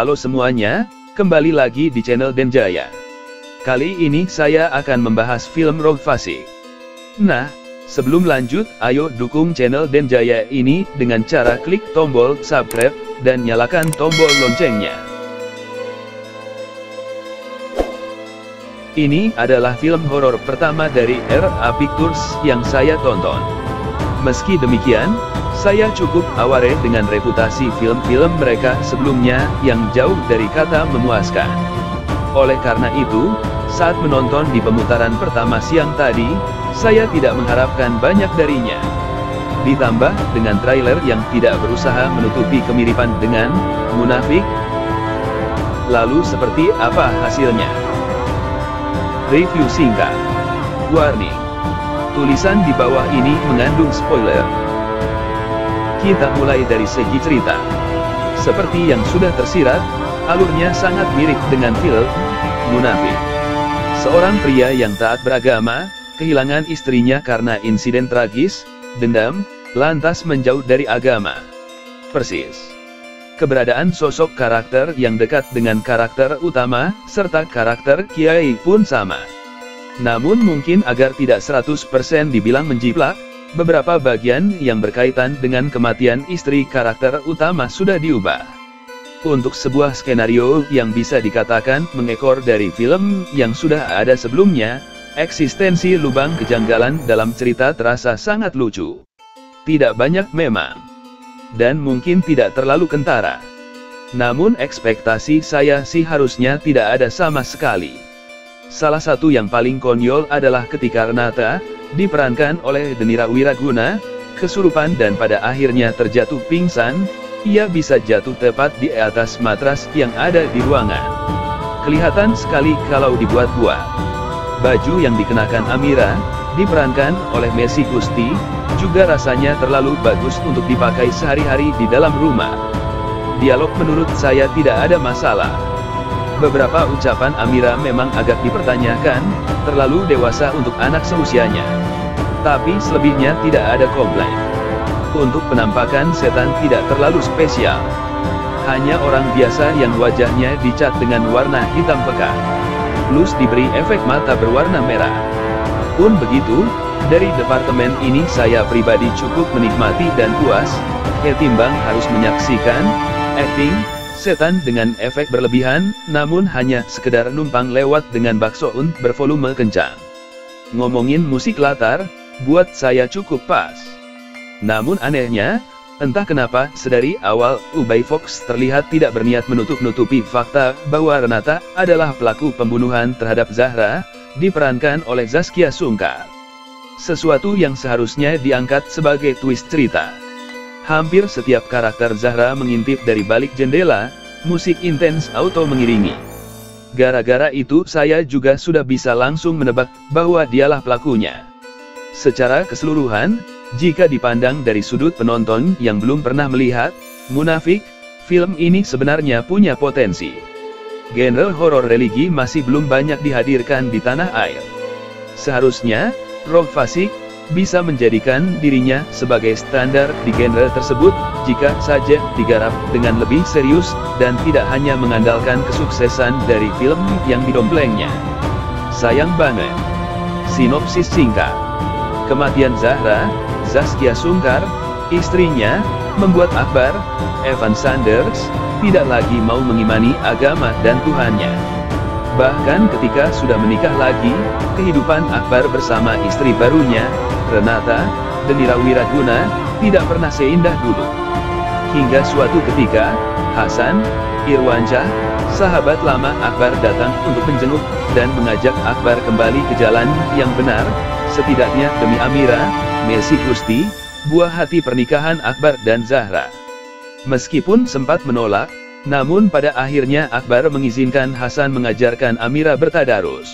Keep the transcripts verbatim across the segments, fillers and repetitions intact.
Halo semuanya, kembali lagi di channel Denjaya. Kali ini saya akan membahas film Roh Fasik. Nah, sebelum lanjut, ayo dukung channel Denjaya ini dengan cara klik tombol subscribe dan nyalakan tombol loncengnya. Ini adalah film horor pertama dari R A. Pictures yang saya tonton. Meski demikian, saya cukup aware dengan reputasi film-film mereka sebelumnya yang jauh dari kata memuaskan. Oleh karena itu, saat menonton di pemutaran pertama siang tadi, saya tidak mengharapkan banyak darinya. Ditambah dengan trailer yang tidak berusaha menutupi kemiripan dengan Munafik. Lalu seperti apa hasilnya? Review singkat. Warning. Tulisan di bawah ini mengandung spoiler. Kita mulai dari segi cerita. Seperti yang sudah tersirat, alurnya sangat mirip dengan film Munafik. Seorang pria yang taat beragama, kehilangan istrinya karena insiden tragis, dendam, lantas menjauh dari agama. Persis. Keberadaan sosok karakter yang dekat dengan karakter utama, serta karakter Kiai pun sama. Namun mungkin agar tidak seratus persen dibilang menjiplak, beberapa bagian yang berkaitan dengan kematian istri karakter utama sudah diubah. Untuk sebuah skenario yang bisa dikatakan mengekor dari film yang sudah ada sebelumnya, eksistensi lubang kejanggalan dalam cerita terasa sangat lucu. Tidak banyak memang. Dan mungkin tidak terlalu kentara. Namun ekspektasi saya sih harusnya tidak ada sama sekali. Salah satu yang paling konyol adalah ketika Renata, diperankan oleh Denira Wiraguna, kesurupan dan pada akhirnya terjatuh pingsan. Ia bisa jatuh tepat di atas matras yang ada di ruangan. Kelihatan sekali kalau dibuat-buat. Baju yang dikenakan Amira, diperankan oleh Messi Gusti, juga rasanya terlalu bagus untuk dipakai sehari-hari di dalam rumah. Dialog menurut saya tidak ada masalah. Beberapa ucapan Amira memang agak dipertanyakan, terlalu dewasa untuk anak seusianya. Tapi selebihnya tidak ada komplain. Untuk penampakan setan tidak terlalu spesial. Hanya orang biasa yang wajahnya dicat dengan warna hitam pekat. Plus diberi efek mata berwarna merah. Pun begitu, dari departemen ini saya pribadi cukup menikmati dan puas, ketimbang harus menyaksikan acting setan dengan efek berlebihan, namun hanya sekedar numpang lewat dengan baksoun bervolume kencang. Ngomongin musik latar, buat saya cukup pas. Namun anehnya, entah kenapa sedari awal Ubay Fox terlihat tidak berniat menutup-nutupi fakta bahwa Renata adalah pelaku pembunuhan terhadap Zahra, diperankan oleh Zaskia Sungkar. Sesuatu yang seharusnya diangkat sebagai twist cerita. Hampir setiap karakter Zahra mengintip dari balik jendela, musik intens auto mengiringi. Gara-gara itu saya juga sudah bisa langsung menebak bahwa dialah pelakunya. Secara keseluruhan, jika dipandang dari sudut penonton yang belum pernah melihat Munafik, film ini sebenarnya punya potensi. Genre horor religi masih belum banyak dihadirkan di tanah air. Seharusnya, Roh Fasik bisa menjadikan dirinya sebagai standar di genre tersebut, jika saja digarap dengan lebih serius, dan tidak hanya mengandalkan kesuksesan dari film yang didomplengnya. Sayang banget. Sinopsis singkat. Kematian Zahra, Zaskia Sungkar, istrinya, membuat Akbar, Evan Sanders, tidak lagi mau mengimani agama dan Tuhannya. Bahkan ketika sudah menikah lagi, kehidupan Akbar bersama istri barunya, Renata, Denira Wiraguna, tidak pernah seindah dulu. Hingga suatu ketika, Hasan, Irwansyah, sahabat lama Akbar datang untuk menjenguk, dan mengajak Akbar kembali ke jalan yang benar, setidaknya demi Amira, Messi Gusti, buah hati pernikahan Akbar dan Zahra. Meskipun sempat menolak, namun pada akhirnya Akbar mengizinkan Hasan mengajarkan Amira bertadarus.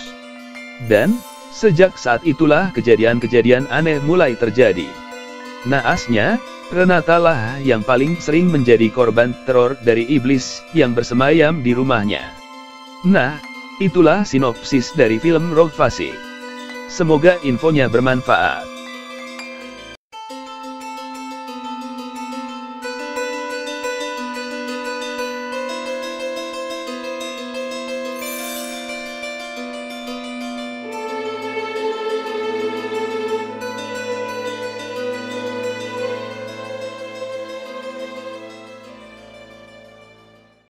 Dan, sejak saat itulah kejadian-kejadian aneh mulai terjadi. Naasnya, Renata lah yang paling sering menjadi korban teror dari iblis yang bersemayam di rumahnya. Nah, itulah sinopsis dari film Roh Fasik. Semoga infonya bermanfaat.